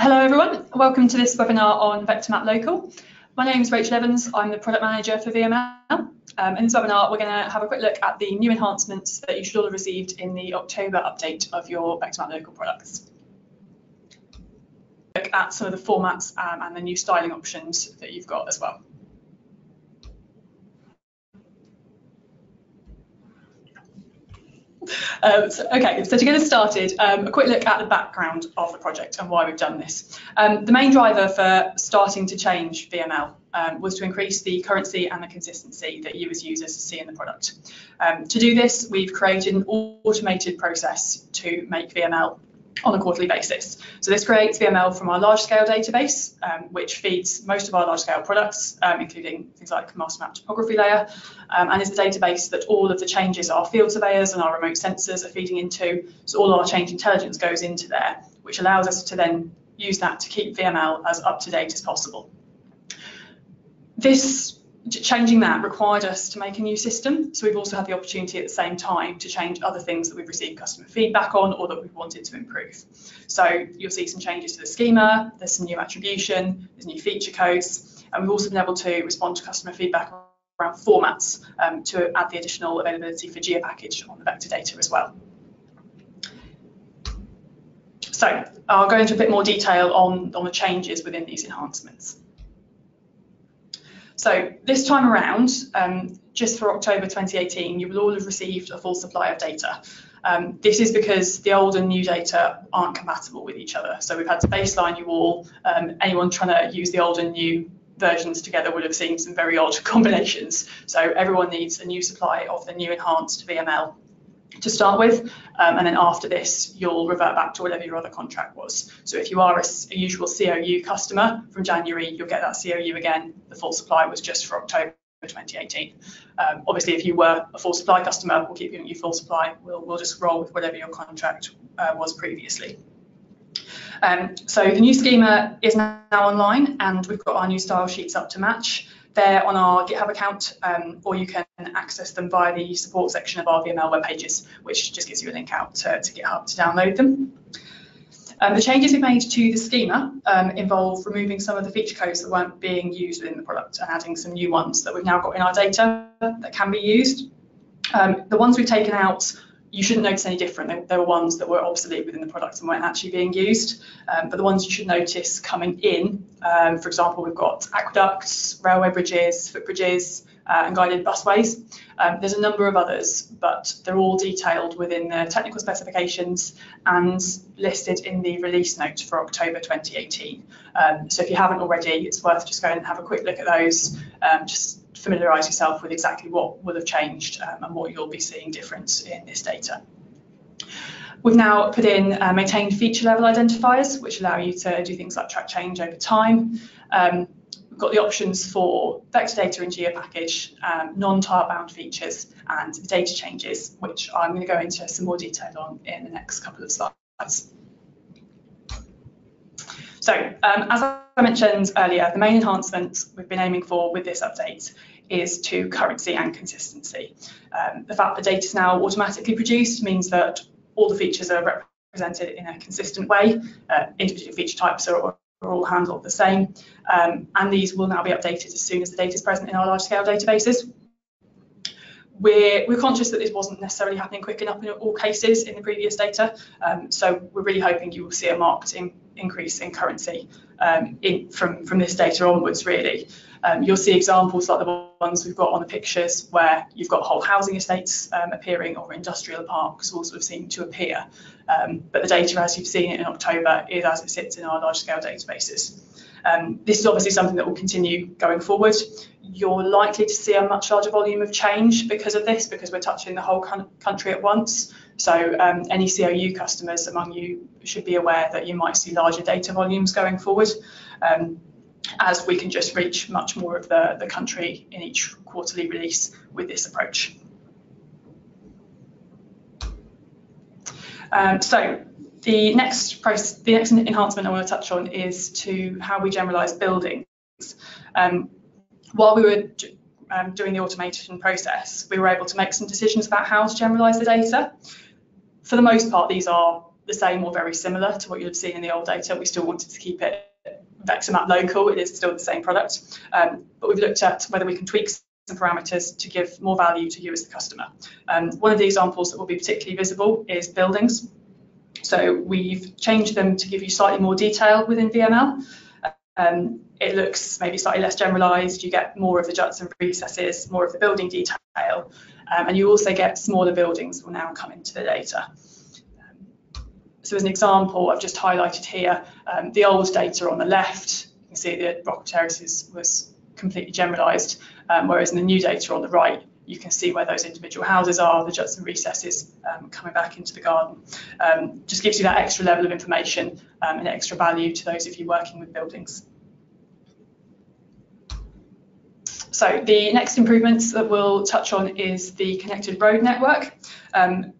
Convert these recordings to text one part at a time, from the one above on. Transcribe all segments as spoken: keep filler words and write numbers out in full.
Hello everyone, welcome to this webinar on VectorMap Local. My name is Rachel Evans, I'm the Product Manager for V M L. Um, in this webinar we're going to have a quick look at the new enhancements that you should all have received in the October update of your VectorMap Local products. Look at some of the formats um, and the new styling options that you've got as well. Um, so, okay, so to get us started, um, a quick look at the background of the project and why we've done this. Um, the main driver for starting to change V M L um, was to increase the currency and the consistency that you as users see in the product. Um, to do this, we've created an automated process to make V M L on a quarterly basis. So this creates V M L from our large-scale database, um, which feeds most of our large-scale products, um, including things like master map topography layer, um, and is the database that all of the changes our field surveyors and our remote sensors are feeding into. So all our change intelligence goes into there, which allows us to then use that to keep V M L as up-to-date as possible. This Changing that required us to make a new system, so we've also had the opportunity at the same time to change other things that we've received customer feedback on or that we've wanted to improve. So you'll see some changes to the schema, there's some new attribution, there's new feature codes, and we've also been able to respond to customer feedback around formats um, to add the additional availability for GeoPackage on the vector data as well. So I'll go into a bit more detail on, on the changes within these enhancements. So this time around, um, just for October twenty eighteen, you will all have received a full supply of data. Um, this is because the old and new data aren't compatible with each other. So we've had to baseline you all. Um, anyone trying to use the old and new versions together would have seen some very odd combinations. So everyone needs a new supply of the new enhanced V M L to start with, um, and then after this you'll revert back to whatever your other contract was. So if you are a, a usual C O U customer from January, you'll get that C O U again. The full supply was just for October twenty eighteen. Um, obviously if you were a full supply customer, we'll keep giving you full supply, we'll, we'll just roll with whatever your contract uh, was previously. Um, so the new schema is now online and we've got our new style sheets up to match. They're on our GitHub account, um, or you can access them via the support section of our V M L web pages, which just gives you a link out to, to GitHub to download them. Um, the changes we've made to the schema um, involve removing some of the feature codes that weren't being used within the product and adding some new ones that we've now got in our data that can be used. Um, the ones we've taken out, you shouldn't notice any different. There, there were ones that were obsolete within the product and weren't actually being used, um, but the ones you should notice coming in, um, for example, we've got aqueducts, railway bridges, footbridges, uh, and guided busways. Um, there's a number of others, but they're all detailed within the technical specifications and listed in the release note for October twenty eighteen. Um, so if you haven't already, it's worth just going and have a quick look at those, um, just familiarise yourself with exactly what will have changed um, and what you'll be seeing difference in this data. We've now put in uh, maintained feature level identifiers, which allow you to do things like track change over time. Um, we've got the options for vector data and GeoPackage, um, non-tile bound features and data changes, which I'm going to go into some more detail on in the next couple of slides. So um, as I mentioned earlier, the main enhancement we've been aiming for with this update is to currency and consistency. Um, the fact that data is now automatically produced means that all the features are represented in a consistent way. Uh, individual feature types are, are all handled the same, um, and these will now be updated as soon as the data is present in our large-scale databases. We're, we're conscious that this wasn't necessarily happening quick enough in all cases in the previous data, um, so we're really hoping you will see a marked in, increase in currency um, in, from, from this data onwards, really. Um, you'll see examples like the ones we've got on the pictures where you've got whole housing estates um, appearing, or industrial parks all sort of seem to appear, um, but the data as you've seen it in October is as it sits in our large-scale databases. Um, this is obviously something that will continue going forward. You're likely to see a much larger volume of change because of this, because we're touching the whole country at once. So um, any C O U customers among you should be aware that you might see larger data volumes going forward, um, as we can just reach much more of the, the country in each quarterly release with this approach. Um, so. The next, process, the next enhancement I want to touch on is to how we generalise buildings. Um, while we were um, doing the automation process, we were able to make some decisions about how to generalise the data. For the most part, these are the same or very similar to what you'd seen in the old data. We still wanted to keep it VectorMap Local. It is still the same product, um, but we've looked at whether we can tweak some parameters to give more value to you as the customer. Um, one of the examples that will be particularly visible is buildings. So we've changed them to give you slightly more detail within V M L. Um, it looks maybe slightly less generalised. You get more of the juts and recesses, more of the building detail, um, and you also get smaller buildings will now come into the data. So as an example, I've just highlighted here um, the old data on the left. You can see the rock terraces was completely generalised, um, whereas in the new data on the right, you can see where those individual houses are, the juts and recesses um, coming back into the garden. Um, just gives you that extra level of information um, and extra value to those of you working with buildings. So the next improvements that we'll touch on is the connected road network. Um,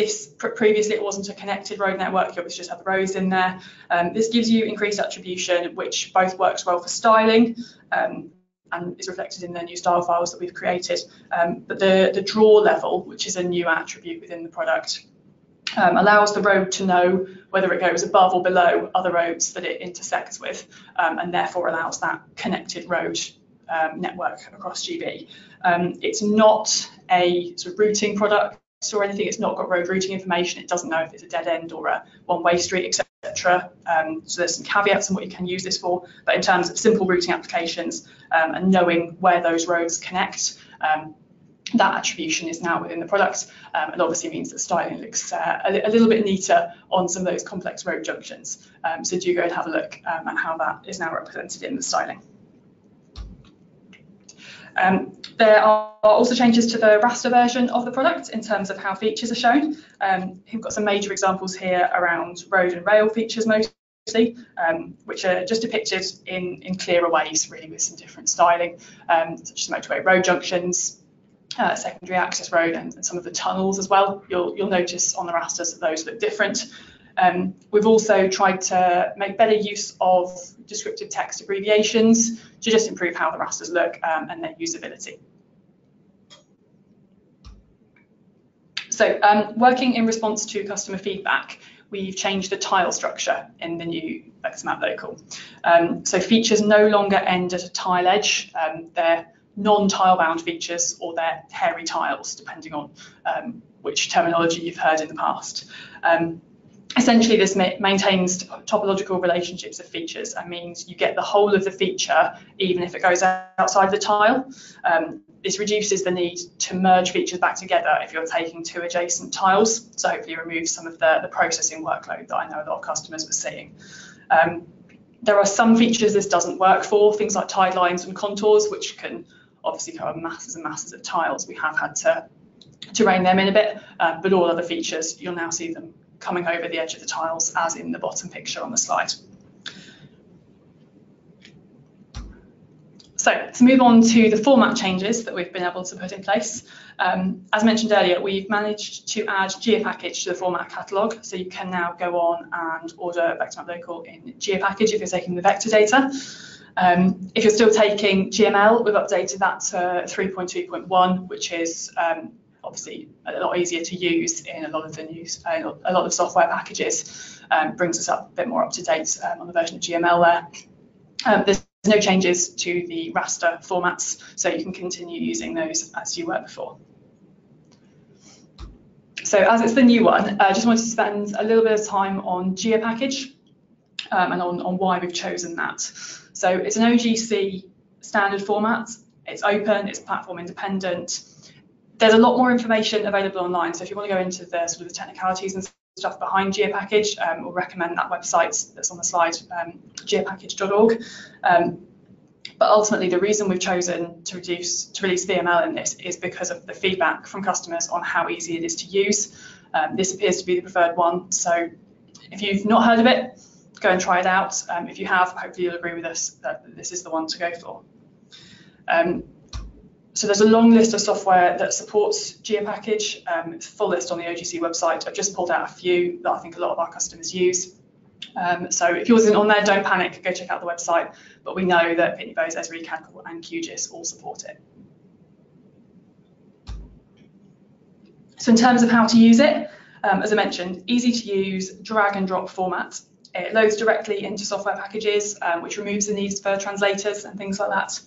This, previously it wasn't a connected road network, you obviously just had the roads in there. Um, this gives you increased attribution, which both works well for styling um, and is reflected in the new style files that we've created. Um, but the, the draw level, which is a new attribute within the product, um, allows the road to know whether it goes above or below other roads that it intersects with, um, and therefore allows that connected road um, network across G B. Um, it's not a sort of routing product or anything. It's not got road routing information. It doesn't know if it's a dead end or a one-way street, et cetera. Um, so there's some caveats on what you can use this for, but in terms of simple routing applications um, and knowing where those roads connect, um, that attribution is now within the product, um, and obviously means that styling looks uh, a, a little bit neater on some of those complex road junctions. Um, so do go and have a look um, at how that is now represented in the styling. Um, there are also changes to the raster version of the product in terms of how features are shown. Um, we've got some major examples here around road and rail features mostly, um, which are just depicted in, in clearer ways, really, with some different styling, um, such as motorway road junctions, uh, secondary access road, and, and some of the tunnels as well. You'll, you'll notice on the rasters that those look different. Um, we've also tried to make better use of descriptive text abbreviations to just improve how the rasters look um, and their usability. So um, working in response to customer feedback, we've changed the tile structure in the new VectorMap Local. Um, so features no longer end at a tile edge. Um, they're non-tile bound features, or they're hairy tiles, depending on um, which terminology you've heard in the past. Um, Essentially, this maintains topological relationships of features and means you get the whole of the feature, even if it goes outside the tile. Um, this reduces the need to merge features back together if you're taking two adjacent tiles, so hopefully removes some of the, the processing workload that I know a lot of customers were seeing. Um, there are some features this doesn't work for, things like tide lines and contours, which can obviously cover masses and masses of tiles. We have had to, to rein them in a bit, uh, but all other features, you'll now see them coming over the edge of the tiles, as in the bottom picture on the slide. So to move on to the format changes that we've been able to put in place. Um, as mentioned earlier, we've managed to add GeoPackage to the format catalogue, so you can now go on and order VectorMap Local in GeoPackage if you're taking the vector data. Um, if you're still taking G M L, we've updated that to three point two point one, which is um, obviously a lot easier to use in a lot of the news, a lot of software packages. Um, brings us up a bit more up to date um, on the version of G M L there. Um, there's no changes to the raster formats, so you can continue using those as you were before. So as it's the new one, I just wanted to spend a little bit of time on GeoPackage um, and on, on why we've chosen that. So it's an O G C standard format, it's open, it's platform independent. There's a lot more information available online, so if you want to go into the sort of the technicalities and stuff behind GeoPackage, um, we'll recommend that website that's on the slide, um, geopackage dot org. Um, but ultimately, the reason we've chosen to reduce to release V M L in this is because of the feedback from customers on how easy it is to use. Um, this appears to be the preferred one, so if you've not heard of it, go and try it out. Um, if you have, hopefully you'll agree with us that this is the one to go for. Um, So there's a long list of software that supports GeoPackage. Um, it's a full list on the O G C website. I've just pulled out a few that I think a lot of our customers use. Um, so if yours isn't on there, don't panic, go check out the website. But we know that Pitney Bowes, Esri, Cadw and Q G I S all support it. So in terms of how to use it, um, as I mentioned, easy to use drag and drop format. It loads directly into software packages, um, which removes the need for translators and things like that.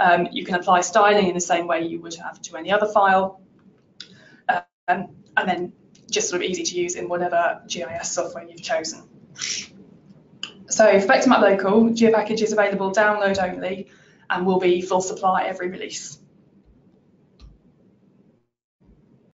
Um, you can apply styling in the same way you would have to any other file, um, and then just sort of easy to use in whatever G I S software you've chosen. So for VectorMap Local, GeoPackage is available download only and will be full supply every release.